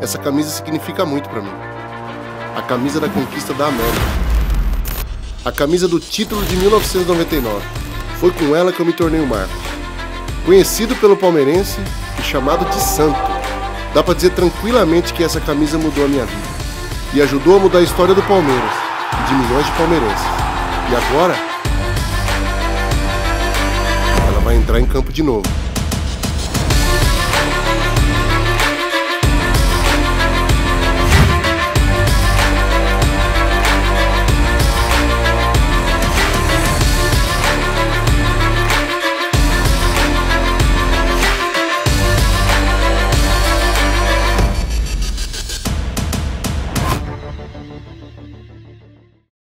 Essa camisa significa muito para mim. A camisa da conquista da América. A camisa do título de 1999. Foi com ela que eu me tornei o Marcos. Conhecido pelo palmeirense e chamado de Santo. Dá para dizer tranquilamente que essa camisa mudou a minha vida. E ajudou a mudar a história do Palmeiras e de milhões de palmeirenses. E agora, ela vai entrar em campo de novo.